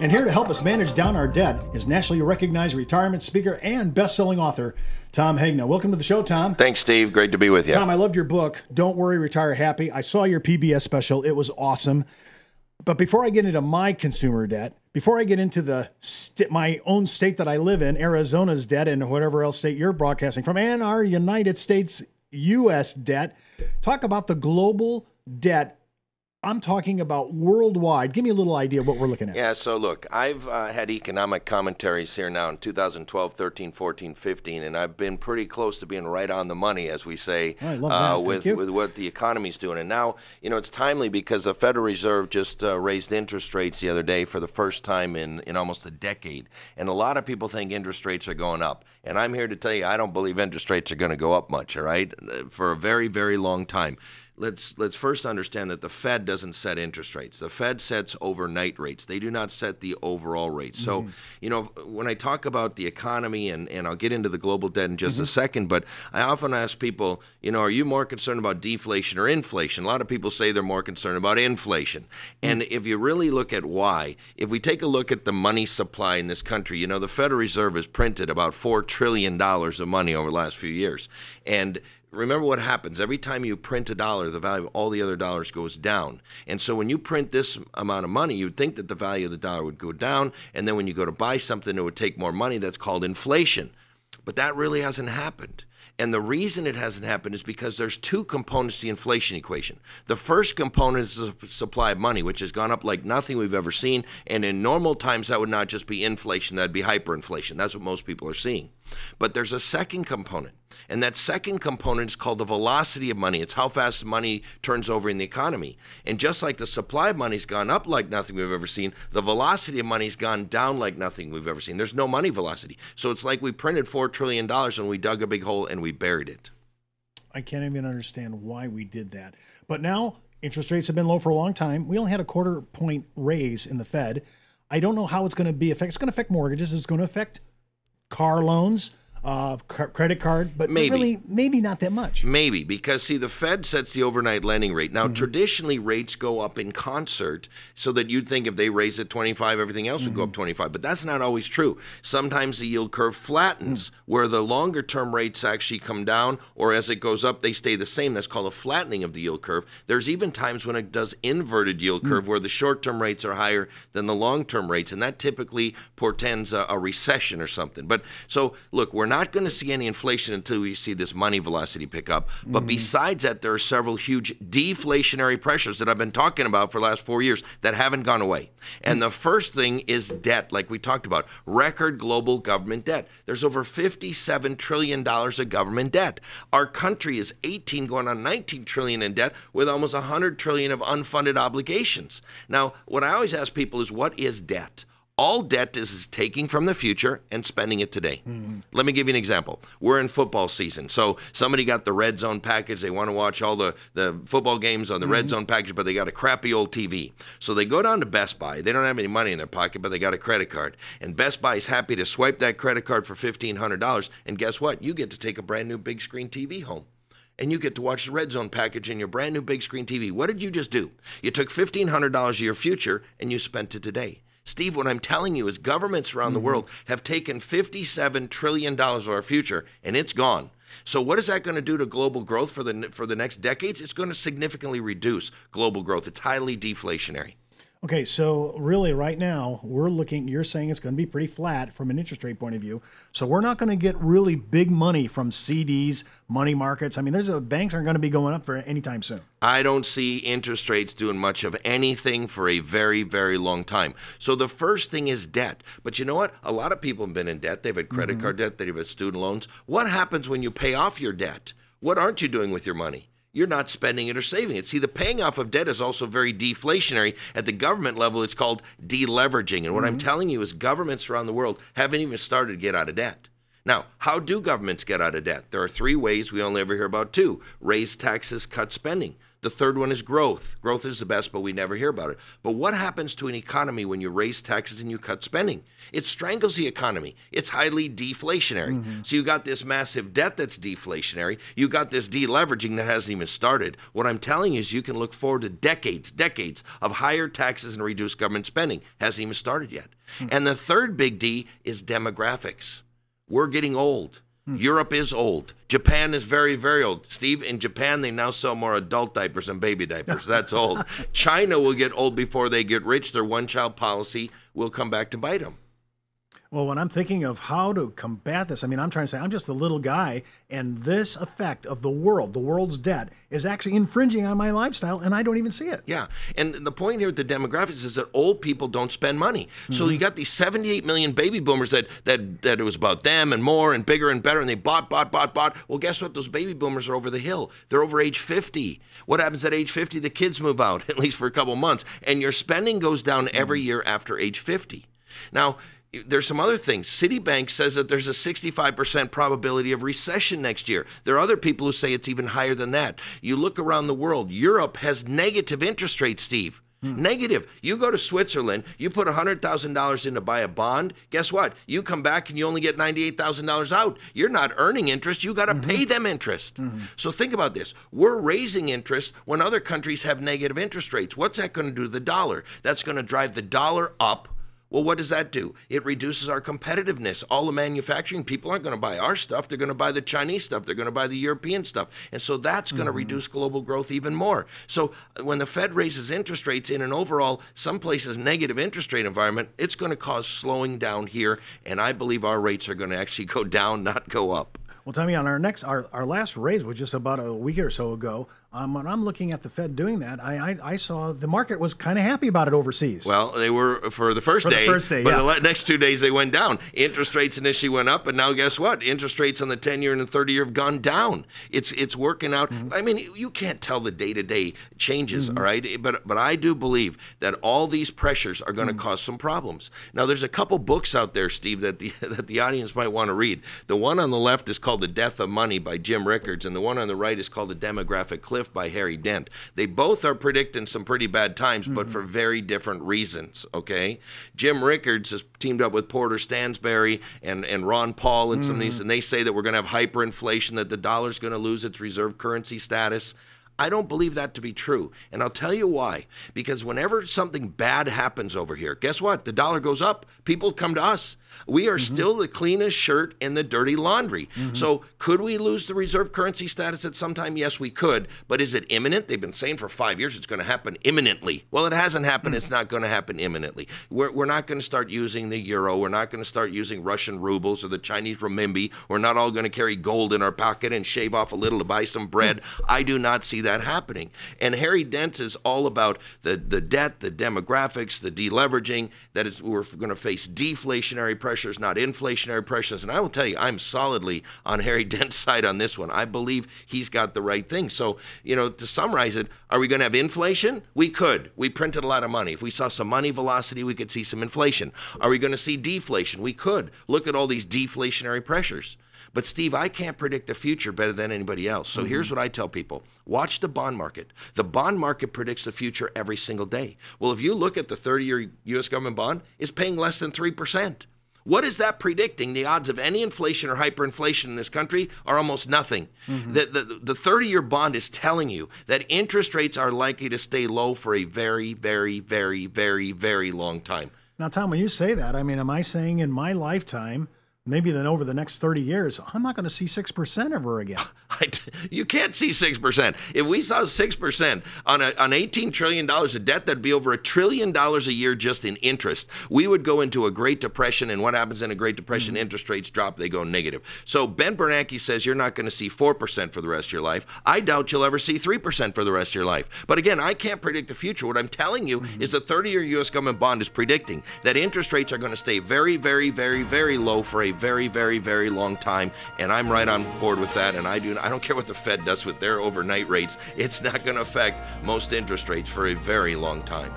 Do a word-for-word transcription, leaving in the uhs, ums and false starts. And here to help us manage down our debt is nationally recognized retirement speaker and best-selling author, Tom Hegna. Welcome to the show, Tom. Thanks, Steve. Great to be with you. Tom, I loved your book, Don't Worry, Retire Happy. I saw your P B S special. It was awesome. But before I get into my consumer debt, before I get into the st my own state that I live in, Arizona's debt, and whatever else state you're broadcasting from, and our United States U S debt, talk about the global debt. I'm talking about worldwide. Give me a little idea of what we're looking at. Yeah, so look, I've uh, had economic commentaries here now in two thousand twelve, thirteen, fourteen, fifteen, and I've been pretty close to being right on the money, as we say, oh, I love that. uh, with, with what the economy's doing. And now, you know, it's timely because the Federal Reserve just uh, raised interest rates the other day for the first time in, in almost a decade. And a lot of people think interest rates are going up. And I'm here to tell you, I don't believe interest rates are going to go up much, all right, for a very, very long time. Let's let's first understand that the Fed doesn't set interest rates. The Fed sets overnight rates. They do not set the overall rates. So, mm-hmm. you know, when I talk about the economy, and, and I'll get into the global debt in just mm-hmm. a second, but I often ask people, you know, are you more concerned about deflation or inflation? A lot of people say they're more concerned about inflation. Mm-hmm. And if you really look at why, if we take a look at the money supply in this country, you know, the Federal Reserve has printed about four trillion dollars of money over the last few years. And remember what happens. Every time you print a dollar, the value of all the other dollars goes down. And so when you print this amount of money, you'd think that the value of the dollar would go down. And then when you go to buy something, it would take more money. That's called inflation. But that really hasn't happened. And the reason it hasn't happened is because there's two components to the inflation equation. The first component is the supply of money, which has gone up like nothing we've ever seen. And in normal times, that would not just be inflation, that'd be hyperinflation. That's what most people are seeing. But there's a second component. And that second component is called the velocity of money. It's how fast money turns over in the economy. And just like the supply of money's gone up like nothing we've ever seen, the velocity of money's gone down like nothing we've ever seen. There's no money velocity. So it's like we printed four trillion dollars and we dug a big hole and we buried it. I can't even understand why we did that. But now interest rates have been low for a long time. We only had a quarter point raise in the Fed. I don't know how it's going to be affect. It's going to affect mortgages. It's going to affect car loans. Uh, credit card, but maybe. Really, maybe not that much. Maybe, because see, the Fed sets the overnight lending rate. Now, mm-hmm. traditionally, rates go up in concert so that you'd think if they raise it twenty-five, everything else mm-hmm. would go up twenty-five, but that's not always true. Sometimes the yield curve flattens, mm-hmm. where the longer-term rates actually come down, or as it goes up, they stay the same. That's called a flattening of the yield curve. There's even times when it does inverted yield curve, mm-hmm. where the short-term rates are higher than the long-term rates, and that typically portends a, a recession or something. But so, look, we're not Not going to see any inflation until we see this money velocity pick up. But mm-hmm. besides that, there are several huge deflationary pressures that I've been talking about for the last four years that haven't gone away. And mm-hmm. the first thing is debt, like we talked about. Record global government debt. There's over fifty-seven trillion dollars of government debt. Our country is eighteen going on nineteen trillion dollars in debt with almost one hundred trillion dollars of unfunded obligations. Now, what I always ask people is, what is debt? All debt is, is taking from the future and spending it today. Mm-hmm. Let me give you an example. We're in football season. So somebody got the Red Zone package. They want to watch all the, the football games on the mm-hmm. Red Zone package, but they got a crappy old T V. So they go down to Best Buy. They don't have any money in their pocket, but they got a credit card. And Best Buy is happy to swipe that credit card for fifteen hundred dollars. And guess what? You get to take a brand new big screen T V home. And you get to watch the Red Zone package in your brand new big screen T V. What did you just do? You took fifteen hundred dollars of your future and you spent it today. Steve, what I'm telling you is governments around mm-hmm. the world have taken fifty-seven trillion dollars of our future, and it's gone. So what is that going to do to global growth for the, for the next decades? It's going to significantly reduce global growth. It's highly deflationary. Okay, so really right now, we're looking, you're saying it's going to be pretty flat from an interest rate point of view. So we're not going to get really big money from C Ds, money markets. I mean, there's a, banks aren't going to be going up for anytime soon. I don't see interest rates doing much of anything for a very, very long time. So the first thing is debt. But you know what? A lot of people have been in debt. They've had credit mm-hmm. card debt. They've had student loans. What happens when you pay off your debt? What aren't you doing with your money? You're not spending it or saving it. See, the paying off of debt is also very deflationary. At the government level, it's called deleveraging. And what mm-hmm. I'm telling you is governments around the world haven't even started to get out of debt. Now, how do governments get out of debt? There are three ways. We only ever hear about two. Raise taxes, cut spending. The third one is growth. Growth is the best, but we never hear about it. But what happens to an economy when you raise taxes and you cut spending? It strangles the economy. It's highly deflationary. Mm-hmm. So you got this massive debt that's deflationary. You got this deleveraging that hasn't even started. What I'm telling you is you can look forward to decades, decades of higher taxes and reduced government spending. Hasn't even started yet. Mm-hmm. And the third big D is demographics. We're getting old. Hmm. Europe is old. Japan is very, very old. Steve, in Japan, they now sell more adult diapers than baby diapers. That's old. China will get old before they get rich. Their one-child policy will come back to bite them. Well, when I'm thinking of how to combat this, I mean, I'm trying to say I'm just a little guy, and this effect of the world, the world's debt, is actually infringing on my lifestyle, and I don't even see it. Yeah, and the point here with the demographics is that old people don't spend money. Mm-hmm. So you got these seventy-eight million baby boomers that, that, that it was about them and more and bigger and better, and they bought, bought, bought, bought. Well, guess what? Those baby boomers are over the hill. They're over age fifty. What happens at age fifty? The kids move out, at least for a couple months, and your spending goes down every year after age fifty. Now, there's some other things. Citibank says that there's a sixty-five percent probability of recession next year. There are other people who say it's even higher than that. You look around the world, Europe has negative interest rates, Steve. Hmm. Negative. You go to Switzerland, you put one hundred thousand dollars in to buy a bond, guess what? You come back and you only get ninety-eight thousand dollars out. You're not earning interest, you got to mm-hmm. pay them interest. Mm-hmm. So think about this. We're raising interest when other countries have negative interest rates. What's that going to do to the dollar? That's going to drive the dollar up. Well, what does that do? It reduces our competitiveness. All the manufacturing people aren't going to buy our stuff. They're going to buy the Chinese stuff. They're going to buy the European stuff. And so that's going mm-hmm. to reduce global growth even more. So when the Fed raises interest rates in an overall, some places negative interest rate environment, it's going to cause slowing down here. And I believe our rates are going to actually go down, not go up. Well, Tommy, on our next, our, our last raise was just about a week or so ago. Um, when I'm looking at the Fed doing that, I I, I saw the market was kind of happy about it overseas. Well, they were for the first for day. For the first day, but yeah. But the next two days, they went down. Interest rates initially went up, and now guess what? Interest rates on the ten-year and the thirty-year have gone down. It's it's working out. Mm-hmm. I mean, you can't tell the day-to-day changes, mm-hmm. all right? But, but I do believe that all these pressures are going to mm-hmm. cause some problems. Now, there's a couple books out there, Steve, that the, that the audience might want to read. The one on the left is called The Death of Money by Jim Rickards, and the one on the right is called The Demographic Cliff by Harry Dent. They both are predicting some pretty bad times, mm-hmm. but for very different reasons, okay? Jim Rickards has teamed up with Porter Stansberry and, and Ron Paul and mm-hmm. some of these, and they say that we're going to have hyperinflation, that the dollar's going to lose its reserve currency status. I don't believe that to be true, and I'll tell you why. Because whenever something bad happens over here, guess what? The dollar goes up. People come to us. We are mm-hmm. still the cleanest shirt in the dirty laundry. Mm-hmm. So could we lose the reserve currency status at some time? Yes, we could. But is it imminent? They've been saying for five years it's going to happen imminently. Well, it hasn't happened. It's not going to happen imminently. We're, we're not going to start using the euro. We're not going to start using Russian rubles or the Chinese renminbi. We're not all going to carry gold in our pocket and shave off a little to buy some bread. I do not see that happening. And Harry Dent is all about the, the debt, the demographics, the deleveraging. That is, we're going to face deflationary pressures, not inflationary pressures. And I will tell you, I'm solidly on Harry Dent's side on this one. I believe he's got the right thing. So, you know, to summarize it, are we going to have inflation? We could. We printed a lot of money. If we saw some money velocity, we could see some inflation. Are we going to see deflation? We could. Look at all these deflationary pressures. But, Steve, I can't predict the future better than anybody else. So mm-hmm. here's what I tell people. Watch the bond market. The bond market predicts the future every single day. Well, if you look at the thirty-year U S government bond, it's paying less than three percent. What is that predicting? The odds of any inflation or hyperinflation in this country are almost nothing. Mm-hmm. The thirty-year bond is telling you that interest rates are likely to stay low for a very, very, very, very, very long time. Now, Tom, when you say that, I mean, am I saying in my lifetime, maybe then over the next thirty years, I'm not going to see six percent ever again? I, you can't see six percent. If we saw six percent on, a, on eighteen trillion dollars of debt, that'd be over a trillion dollars a year just in interest. We would go into a Great Depression, and what happens in a Great Depression? Mm-hmm. Interest rates drop, they go negative. So Ben Bernanke says you're not going to see four percent for the rest of your life. I doubt you'll ever see three percent for the rest of your life. But again, I can't predict the future. What I'm telling you mm-hmm. is the thirty-year U S government bond is predicting that interest rates are going to stay very, very, very, very low for a very, very, very long time, and I'm right on board with that. And I do I don't care what the Fed does with their overnight rates. It's not going to affect most interest rates for a very long time.